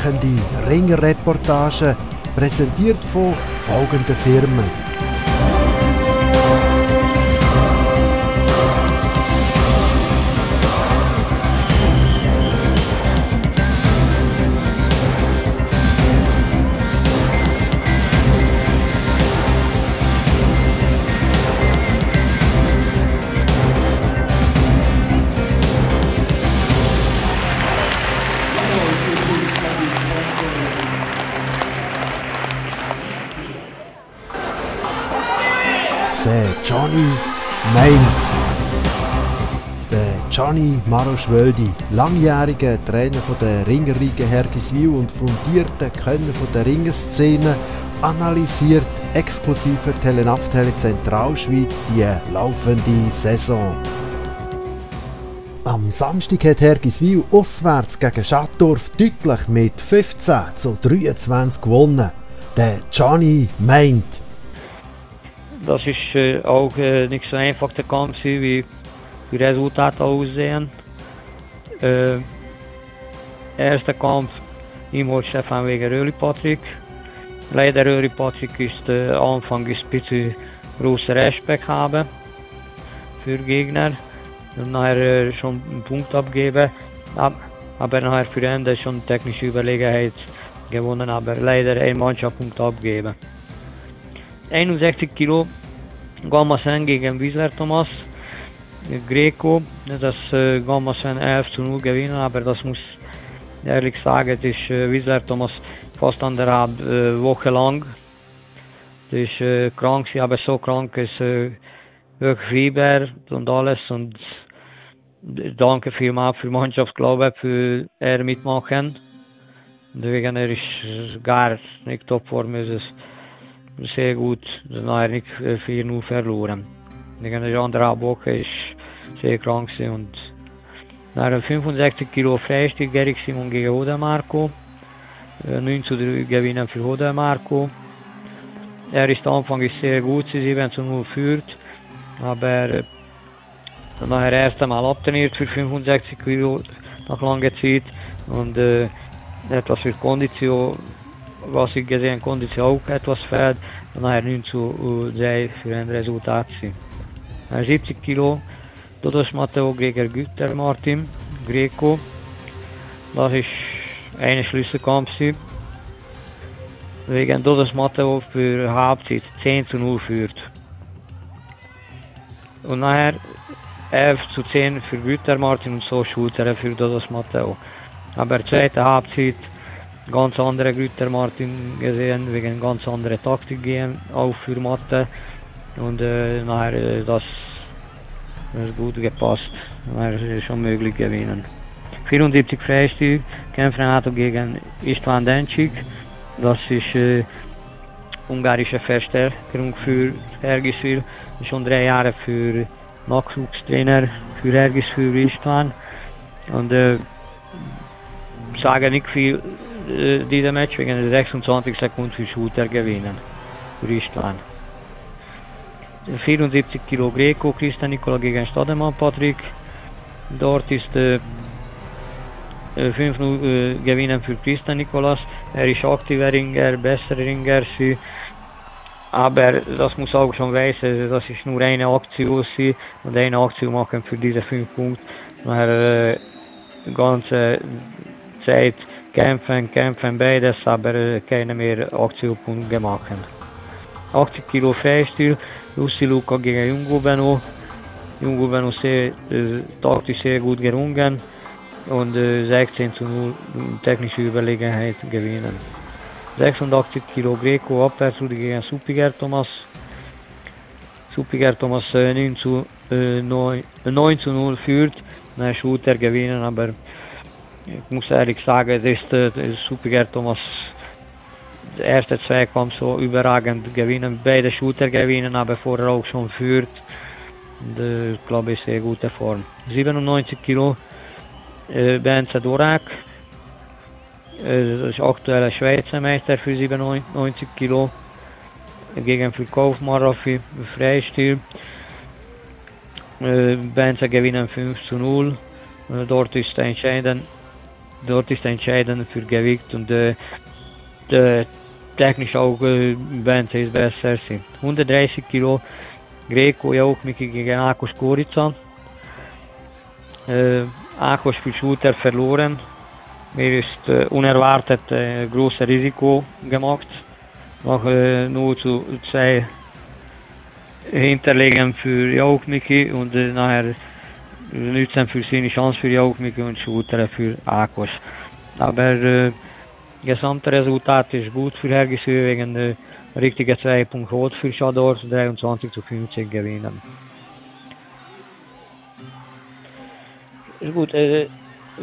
packende Ringer-Reportage, präsentiert von folgenden Firmen. Johnny meint. Der Johnny Maroschwöldi, langjähriger Trainer der Ringerriege Hergiswil und fundierter Kenner der Ringerszene, analysiert exklusiv für TeleNapf Tele Zentralschweiz die laufende Saison. Am Samstag hat Hergiswil auswärts gegen Schattdorf deutlich mit 15:23 gewonnen. Der Johnny meint. Das ist auch nicht so einfach der Kampf, wie die Resultate aussehen. Erster Kampf im Hof Stefan Weiger Roly Patrick. Leider Roly Patrick ist Anfang ist ein bisschen großer Respekt haben für Gegner und nachher schon einen Punkt abgeben, aber nachher für Ende schon technische Überlegenheit gewonnen, aber leider ein Mannschaftspunkt abgeben. 61 Kilo Gammasen gegen Wiesler-Thomas, Gréko, das Gammasen 11:0 gewinnen, aber das muss ehrlich sagen, das ist Wiesler-Thomas fast anderthalb Woche lang. Das ist krank, aber so krank ist wirklich Fieber und alles, und danke vielmals für die Mannschaft, glaube ich, für er mitmachen. Deswegen er ist gar nicht Topform, ist es. Sehr gut, dann habe ich 4:0 verloren. Wegen der anderen Woche ist sehr krank und nach 65 Kilo Freistil Gerich Simon gegen Marco, 9:3 gewinnen für Marco. Er ist am Anfang ist sehr gut, sie 7:0 führt, aber nachher erst einmal abtrainiert für 65 Kilo nach langer Zeit und etwas für Kondition. Was ich gesehen konnte, ist auch etwas fehlt, und nachher 9:3 für ein Resultat. 70 Kilo, Dodos Mateo, Gréker-Gütter-Martin, Gréko. Das ist ein Schlüsselkampf. Wegen Dodos Mateo für Halbzeit 10:0 führt. Und nachher 11:10 für Gütter-Martin und so Schulter für Dodos Mateo. Aber zweite Halbzeit ganz andere Gütter-Martin gesehen, wegen ganz andere Taktik gehen, auch für Mathe. Und nachher das gut gepasst, nachher ist schon möglich gewinnen. 74 Freistil, Kämpf Renato gegen István Dentschig, das ist ungarische Verstärkung für Hergiswil, schon 3 Jahre für Nachwuchstrainer für Hergiswil István. Und sage nicht viel. Dieser Match wegen 26 Sekunden für Shooter gewinnen. Für István. 74 Kilo Gréko, Christian Nikola gegen Stademann Patrick. Dort ist 5:0 gewinnen für Christian Nikola. Er ist aktiver Ringer, besserer Ringer. Aber das muss auch schon wissen, das ist nur eine Aktion. Und eine Aktion machen für diese 5 Punkte. Nachher ganze Zeit kämpfen beides, aber keine mehr Aktionspunkte gemacht. 80 Kilo Freistil, Jussi Luca gegen Jungo Beno. Jungo Beno sehr taktisch sehr gut gerungen und 16:0 technische Überlegenheit gewinnen. 86 Kilo Gréko, Abwärts gegen Suppiger-Thomas. Suppiger-Thomas 9:0 führt, ein Shooter gewinnen, aber ich muss ehrlich sagen, das ist Suppiger-Thomas der erste Zweikampf so überragend gewinnen, beide Shooter gewinnen, aber vorher auch schon führt. Ich glaube, ist sehr gute Form. 97 Kilo Benze Dorak, das ist aktueller Schweizer Meister für 97 Kilo gegen für Kaufmann Raffi Freistil. Benze gewinnen 5:0, dort ist entscheidend dort ist entscheidend für Gewicht und technisch auch Benze ist besser sind. 130 Kilo Gréko Jauknik gegen Akos Korica. Akos viel Shooter verloren. Mir ist unerwartet großes Risiko gemacht. Noch 0:2 hinterlegen für Jaukniki und nachher nützen für seine Chance für Jaukniki und Shooter für Akos. Aber gesamte Resultat ist gut für Hergiswil wegen der richtigen 2 Punkte Holt für Schattdorf, 23:15 gewinnen. Gut,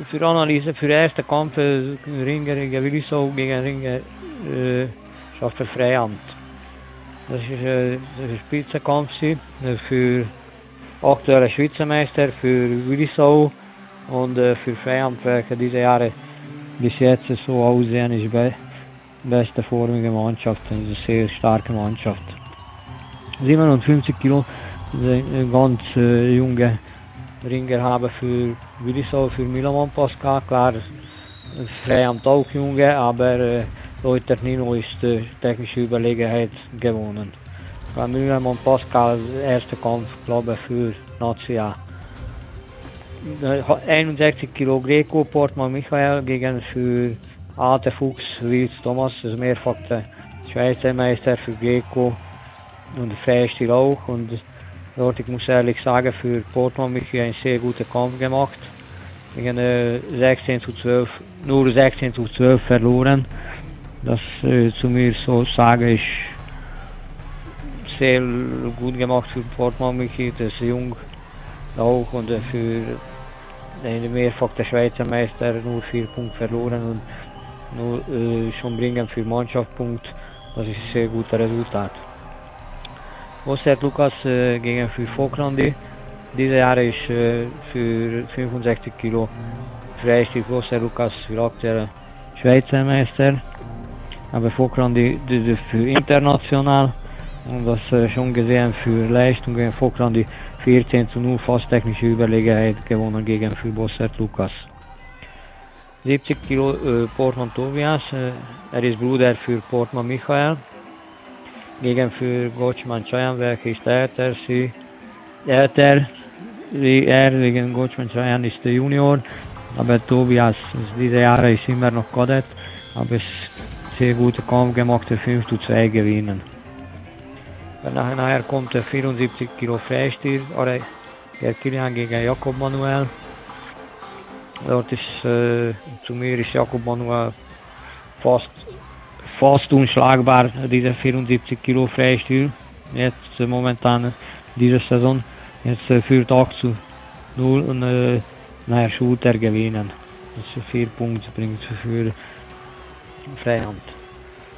für Analyse, für den ersten Kampf Ringerriege Willisau gegen Ringerschaffer Freiamt. Das ist ein Spitzenkampf für aktuelle Schweizer Meister, für Willisau und für Freiamt, welche diese Jahre bis jetzt so aussehen, ist die beste formige Mannschaft, eine sehr starke Mannschaft. 57 Kilo, ganz junge Ringer haben für Willisau, für Milan Pascal, klar, Freiamt auch junge, aber Leute Nino ist technische Überlegenheit gewonnen. Milan Pascal, erster Kampf, glaube ich, für Nazia. 61 Kilo Gréko, Portman Michael gegen für Ate Fuchs, Wiesler-Thomas, das mehrfache Schweizer Meister für Gréko und Freistil auch. Und dort, ich muss ehrlich sagen, für Portman Michael einen sehr guten Kampf gemacht. Gegen 16:12, nur 16:12 verloren. Das zu mir so sage ich sehr gut gemacht für Portman Michael, das ist jung auch und für den mehrfachen Schweizer Meister nur 4 Punkte verloren und nur schon bringen für Mannschaftspunkt, das ist ein sehr gutes Resultat. Bossert Lukas gegen für Focklandi, dieses Jahr ist für 65 Kilo Freistil Bossert Lukas für aktuelle Schweizer Meister, aber Focklandi für international und das schon gesehen für Leistungen Focklandi 14:0 fast technische Überlegenheit gewonnen gegen für Bossert Lukas. 70 Kilo Portman Tobias, er ist Bruder für Portman Michael, gegen für Gottschmann Csayan, welcher ist älter, er gegen Gottschmann Csayan ist der Junior, aber Tobias diese Jahre ist immer noch Kadett, aber es ist sehr guter Kampf gemacht, 5:2 gewinnen. Nachher kommt der 74 Kilo Freistil, der Kilian gegen Jakob Manuel. Dort ist, zu mir ist Jakob Manuel fast unschlagbar, dieser 74 Kilo Freistil. Jetzt momentan diese Saison, jetzt führt 8:0 und nachher Shooter gewinnen. Das 4 Punkte bringt für Freiamt.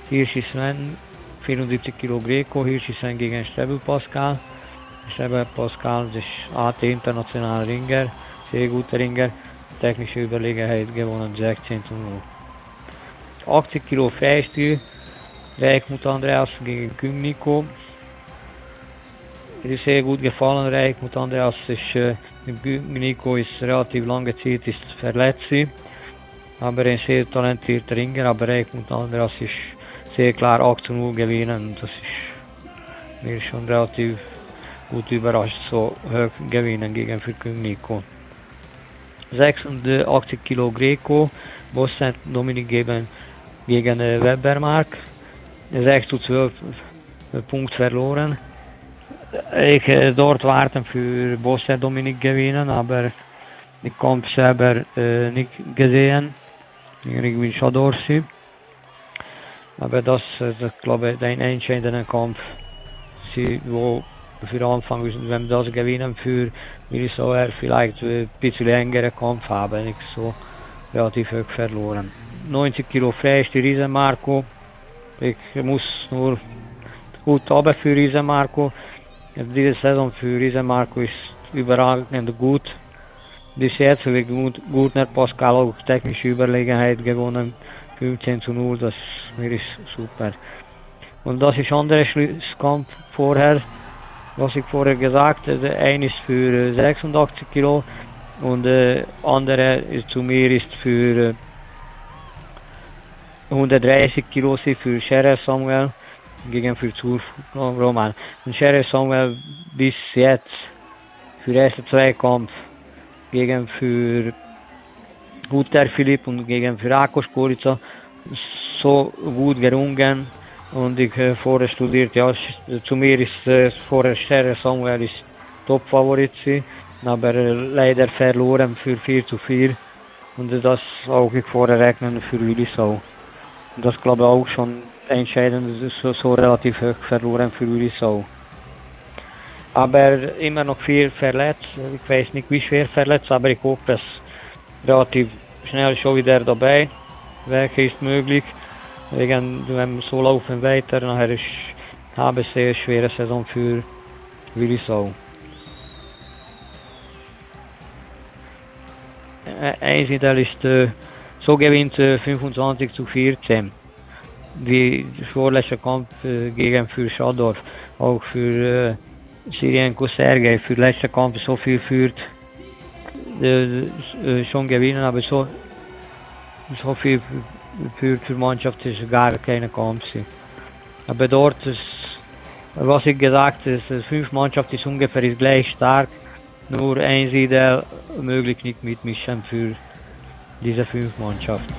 Hier ist Sven. 74 Kilo Gréko, hier ist ein gegen Stebel Pascal. Stebel Pascal ist AT internationaler Ringer, sehr guter Ringer, technische Überlegenheit gewonnen, 16:0. 80 Kilo Freistil, Reik muž Andrej gegen Gingu Niko. Es ist sehr gut gefallen, Reik muž Andrej ist, Gingu Niko ist relativ lange Zeit ist verletzt, aber ein sehr talentierter Ringer, aber Reik muž Andrej ist sehr klar 8:0 gewinnen, das ist mir schon relativ gut überrascht, so hoch gewinnen gegen Gingu Niko. 86 Kilo Gréko, Bosztel Dominic gegen Webermark, 6:12 Punkte verloren. Ich dort warten für Bosztel Dominic gewinnen, aber ich habe es selber nicht gesehen, ich bin Schattdorf. Aber das ist, glaube ich, ein entscheidender Kampf, wo für Anfang, wenn wir das gewinnen, für Willisau vielleicht ein bisschen längeren Kampf haben, nicht so relativ hoch verloren. 90 Kilo Freistil Riesenmarco, ich muss nur gut haben für Riesenmarco. Diese Saison für Riesenmarco ist überragend gut. Bis jetzt wird Gutner Pascal auch technische Überlegenheit gewonnen, 15:0, das mir ist super. Und das ist ein anderer Kampf vorher, was ich vorher gesagt habe. Der eine ist für 86 Kilo und der andere ist, zu mir ist für 130 Kilo für Scherer Samuel gegen für Zur Roman. Und Scherer Samuel bis jetzt für erste zwei Kampf gegen für Guter Philipp und gegen für Akos Korica so gut gerungen. Und ich vorher studiert, ja, zu mir ist vorher Scherer Samuel ist Top-Favorit, aber leider verloren für 4:4 und das auch ich vorher rechnen für Willisau. Und das glaube ich auch schon entscheidend, so relativ hoch verloren für Willisau. Aber immer noch viel verletzt, ich weiß nicht wie schwer verletzt, aber ich hoffe es relativ schnell schon wieder dabei, welche ist möglich. Wegen, wenn wir so laufen weiter, nachher ist HBC eine schwere Saison für Willisau. Eins ist so gewinnt 25:14. Wie vorletzter Kampf gegen für Schattdorf, auch für Syrienko Sergei, für letzten Kampf so viel führt, schon gewinnen, aber so viel für Mannschaft ist gar keine Kampf. Aber dort ist, was ich gesagt habe, 5 Mannschaften ist ungefähr ist gleich stark, nur ein Siedel möglich nicht mitmischen für diese 5 Mannschaften.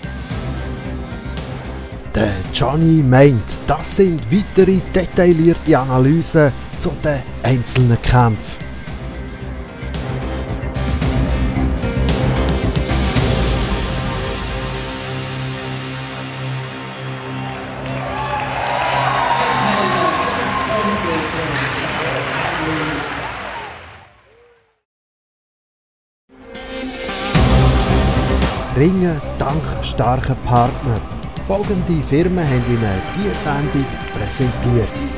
Der Johnny meint, das sind weitere detaillierte Analysen zu den einzelnen Kämpfen. Ringen dank starken Partner. Folgende Firmen haben Ihnen diese Sendung präsentiert.